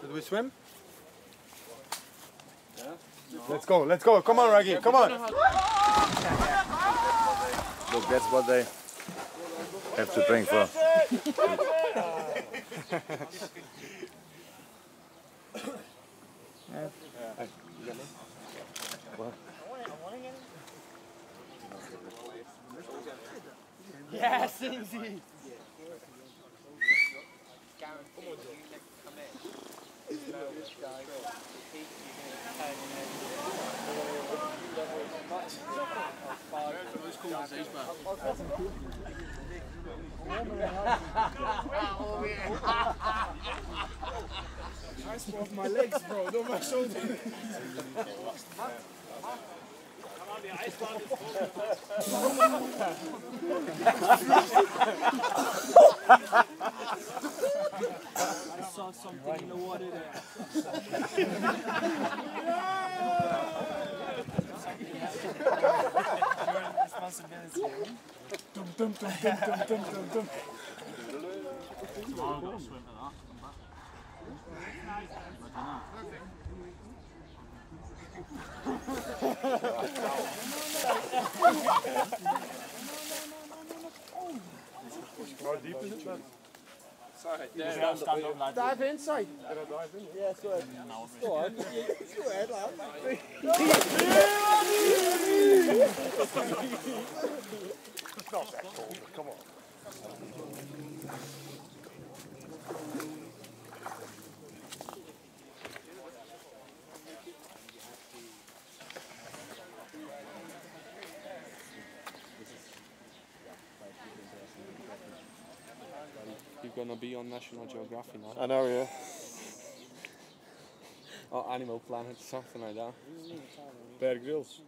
Should we swim? Yeah. No. Let's go, come on Raggy, come on! Look, that's what they have to drink for. Yes, easy! I spot my legs, bro, not my shoulders. I saw something in the water there. How deep is it? Sorry, dive inside. Dive in? Yeah, sure. Go on. Go ahead, lad. It's not that cold, come on. You're gonna be on National Geography now. I know, yeah. Or Animal Planet, something like that. Bear Grylls.